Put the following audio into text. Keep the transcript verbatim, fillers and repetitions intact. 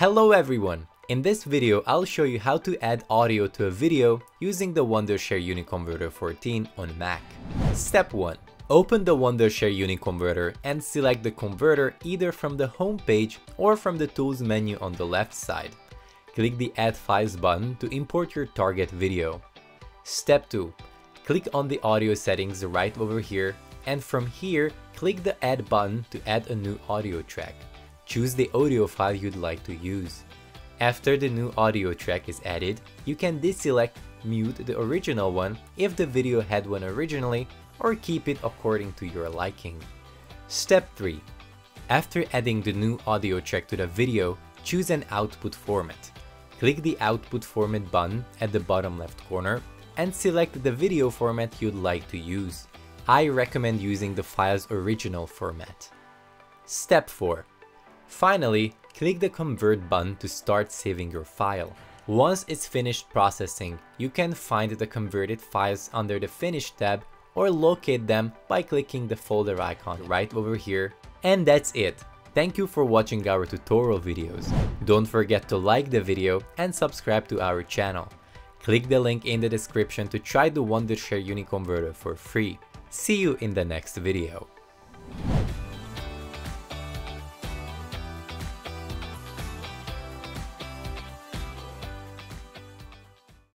Hello everyone! In this video, I'll show you how to add audio to a video using the Wondershare UniConverter fourteen on Mac. Step one. Open the Wondershare UniConverter and select the converter either from the home page or from the Tools menu on the left side. Click the Add Files button to import your target video. Step two. Click on the audio settings right over here, and from here, click the Add button to add a new audio track. Choose the audio file you'd like to use. After the new audio track is added, you can deselect mute the original one if the video had one originally, or keep it according to your liking. Step three. After adding the new audio track to the video, choose an output format. Click the Output Format button at the bottom left corner and select the video format you'd like to use. I recommend using the file's original format. Step four. Finally, click the Convert button to start saving your file. Once it's finished processing, you can find the converted files under the Finish tab or locate them by clicking the folder icon right over here. And that's it. Thank you for watching our tutorial videos. Don't forget to like the video and subscribe to our channel. Click the link in the description to try the Wondershare UniConverter for free. See you in the next video.